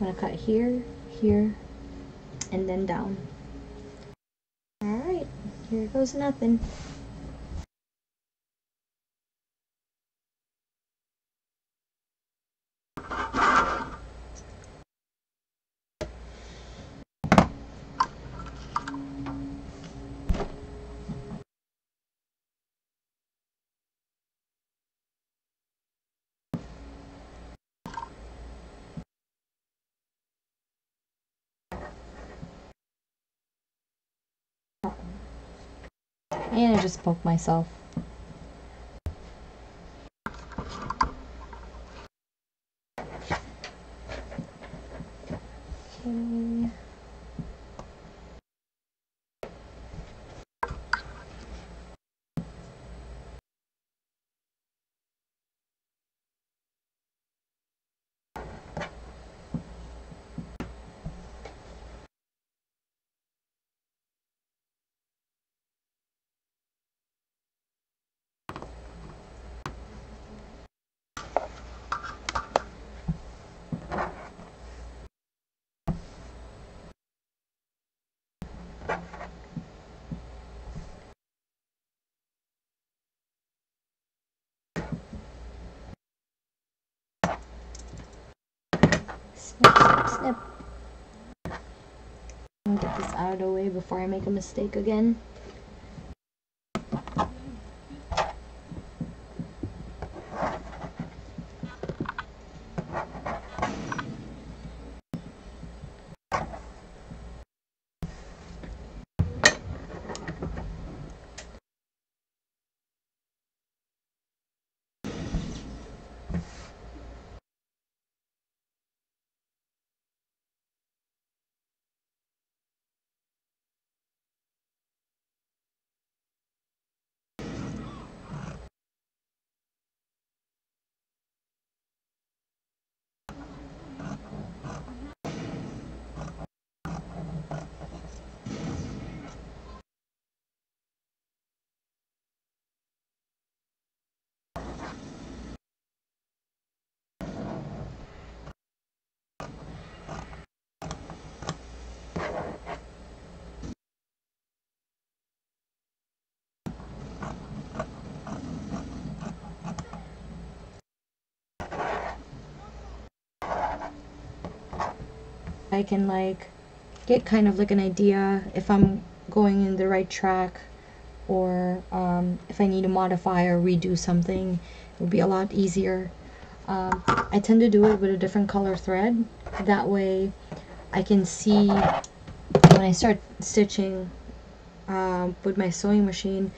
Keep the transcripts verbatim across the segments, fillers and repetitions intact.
I'm going to cut here, here, and then down. Alright, here goes nothing. And I just poked myself. Okay. Snip, snip, snip. I'm gonna get this out of the way before I make a mistake again. I can like get kind of like an idea if I'm going in the right track, or um, if I need to modify or redo something, it would be a lot easier. Um, I tend to do it with a different color thread. That way I can see when I start stitching um, with my sewing machine,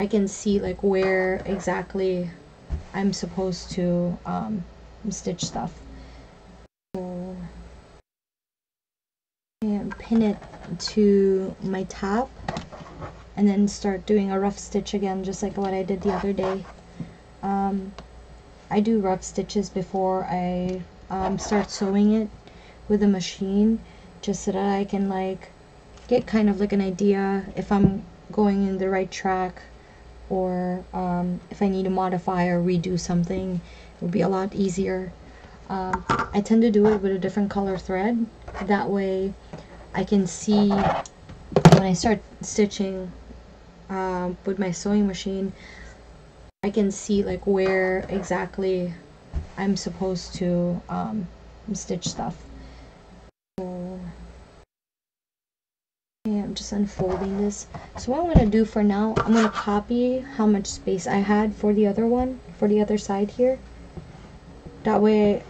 I can see like where exactly I'm supposed to um, stitch stuff. Pin it to my top and then start doing a rough stitch again, just like what I did the other day. um, I do rough stitches before I um, start sewing it with a machine, just so that I can like get kind of like an idea if I'm going in the right track, or um, if I need to modify or redo something, it would be a lot easier. um, I tend to do it with a different color thread. That way I can see when I start stitching um, with my sewing machine, I can see like where exactly I'm supposed to um, stitch stuff. So, yeah, I'm just unfolding this. So what I'm going to do for now, I'm going to copy how much space I had for the other one, for the other side here. That way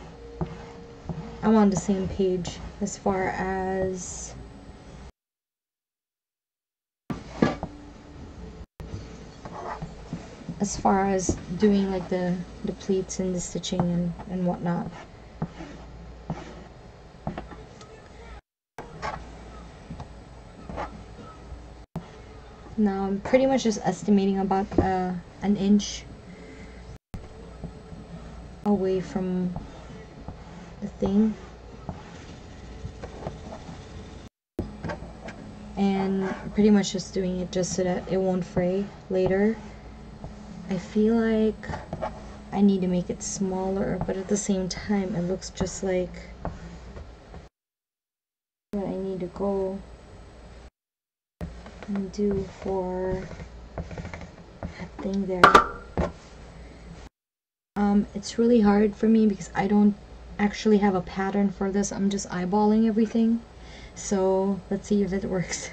I'm on the same page as far as as far as doing like the, the pleats and the stitching and, and whatnot. Now I'm pretty much just estimating about uh, an inch away from the thing. And pretty much just doing it just so that it won't fray later. I feel like I need to make it smaller, but at the same time it looks just like to go and do for, I think there. Um, it's really hard for me because I don't actually have a pattern for this. I'm just eyeballing everything. So let's see if it works.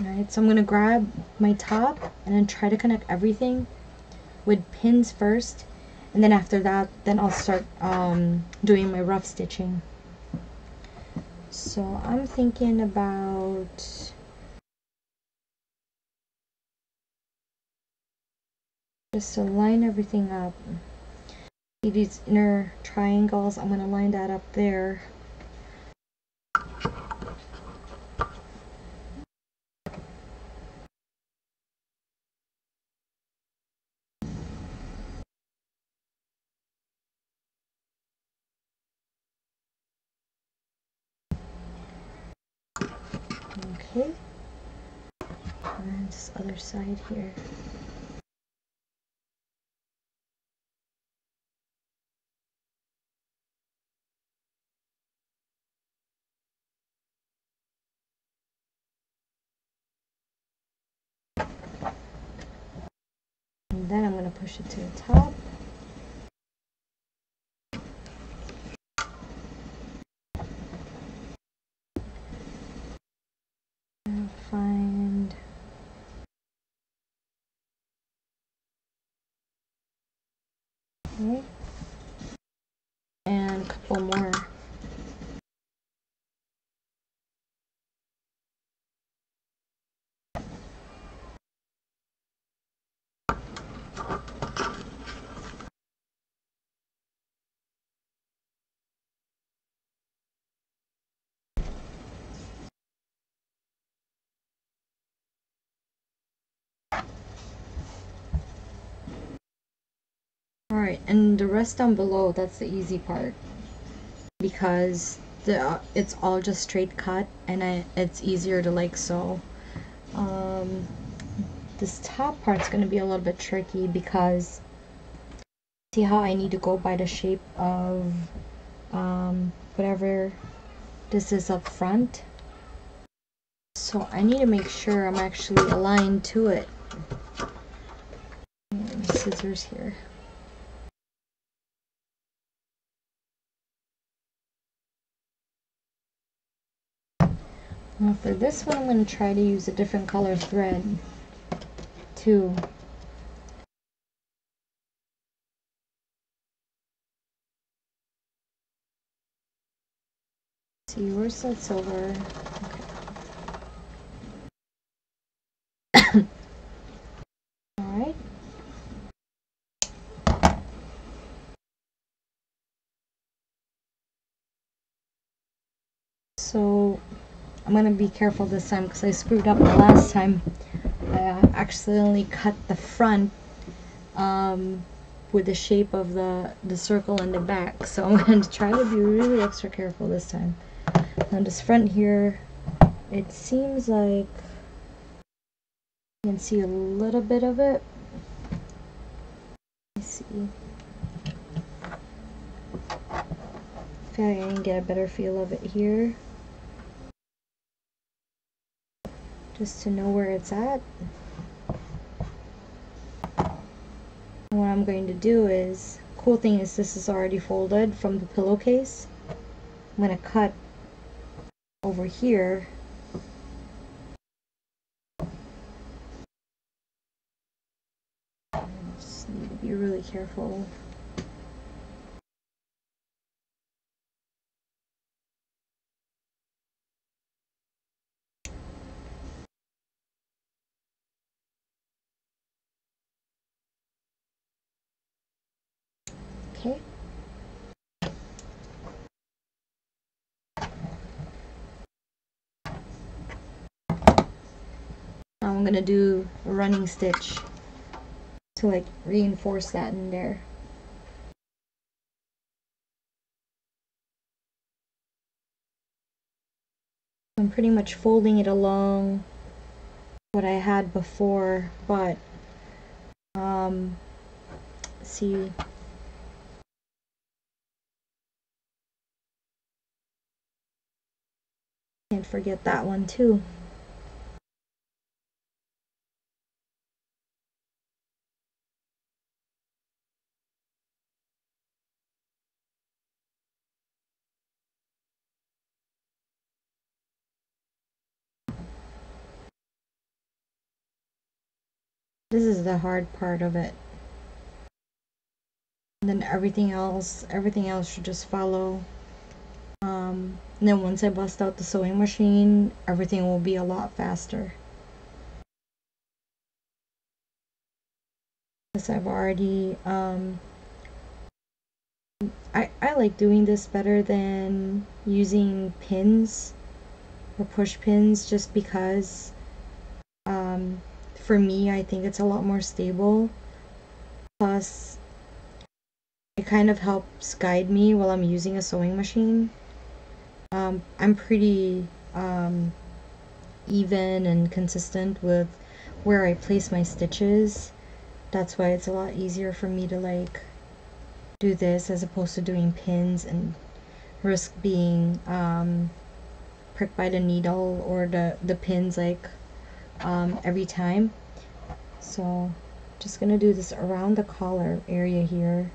Alright, so I'm gonna grab my top and then try to connect everything with pins first, and then after that, then I'll start um, doing my rough stitching. So I'm thinking about just to line everything up. See these inner triangles, I'm gonna line that up there. Okay, and this other side here. And then I'm going to push it to the top. Find okay, and a couple more. Alright, and the rest down below, that's the easy part, because the uh, it's all just straight cut, and I, it's easier to like sew. Um, this top part's gonna be a little bit tricky because see how I need to go by the shape of um, whatever this is up front. So I need to make sure I'm actually aligned to it. And scissors here. Now for this one, I'm going to try to use a different color thread, too. Let's see, where's that silver? Okay. Alright. So I'm gonna be careful this time because I screwed up the last time. I accidentally cut the front um, with the shape of the, the circle in the back. So I'm gonna try to be really extra careful this time. Now this front here, it seems like you can see a little bit of it. Let's see. I feel like I can get a better feel of it here, just to know where it's at. And what I'm going to do is, cool thing is this is already folded from the pillowcase. I'm going to cut over here. I just need to be really careful. Okay. Now I'm gonna do a running stitch to like reinforce that in there. I'm pretty much folding it along what I had before, but um, let's see. Can't forget that one too. This is the hard part of it. And then everything else, everything else should just follow. Um, and then once I bust out the sewing machine, everything will be a lot faster. Yes, I've already, um, I, I like doing this better than using pins or push pins, just because, um, for me, I think it's a lot more stable, plus it kind of helps guide me while I'm using a sewing machine. Um, I'm pretty um, even and consistent with where I place my stitches. That's why it's a lot easier for me to like do this as opposed to doing pins and risk being um, pricked by the needle or the, the pins like Um, every time. So just gonna do this around the collar area here,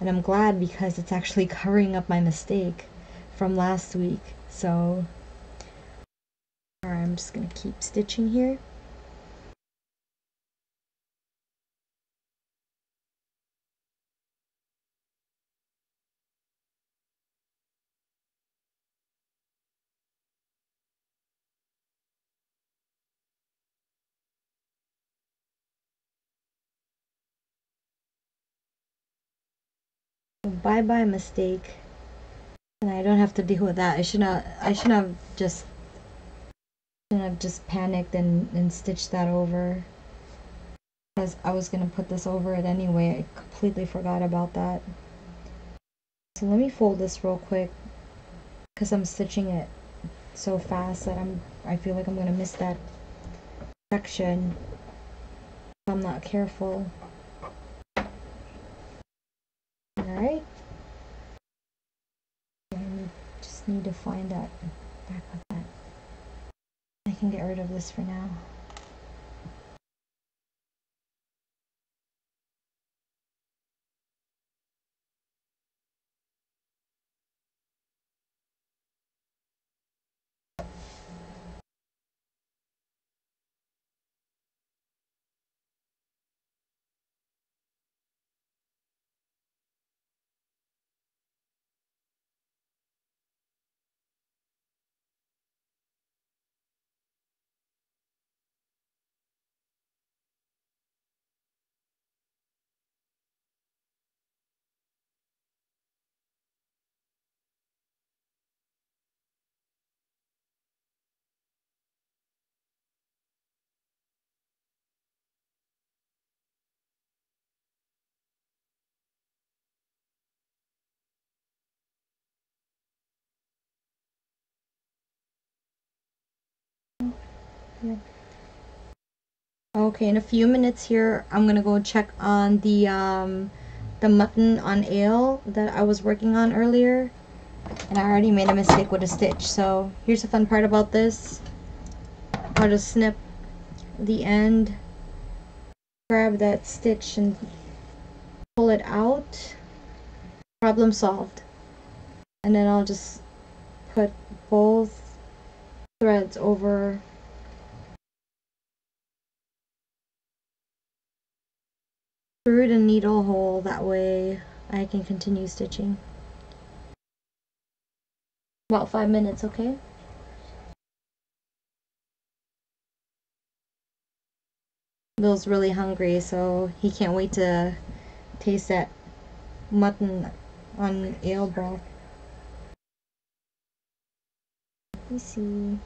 and I'm glad because it's actually covering up my mistake from last week. So alright, I'm just gonna keep stitching here. Bye bye mistake, and I don't have to deal with that. I should not. I should have just. Shouldn't have just panicked and and stitched that over, because I was gonna put this over it anyway. I completely forgot about that. So let me fold this real quick, because I'm stitching it so fast that I'm. I feel like I'm gonna miss that section if I'm not careful. Alright, I just need to find that, back with that. I can get rid of this for now. Yeah. Okay, in a few minutes here, I'm gonna go check on the um, the mutton on ale that I was working on earlier, and I already made a mistake with a stitch. So here's the fun part about this: how to snip the end, grab that stitch and pull it out. Problem solved. And then I'll just put both threads over. Through the needle hole, that way I can continue stitching. About five minutes, okay? Bill's really hungry, so he can't wait to taste that mutton on ale broth. Let me see.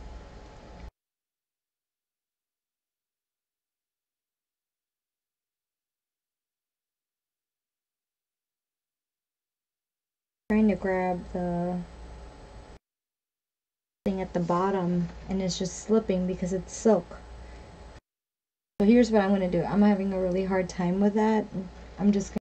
Trying to grab the thing at the bottom, and it's just slipping because it's silk. So here's what I'm going to do. I'm having a really hard time with that. I'm just going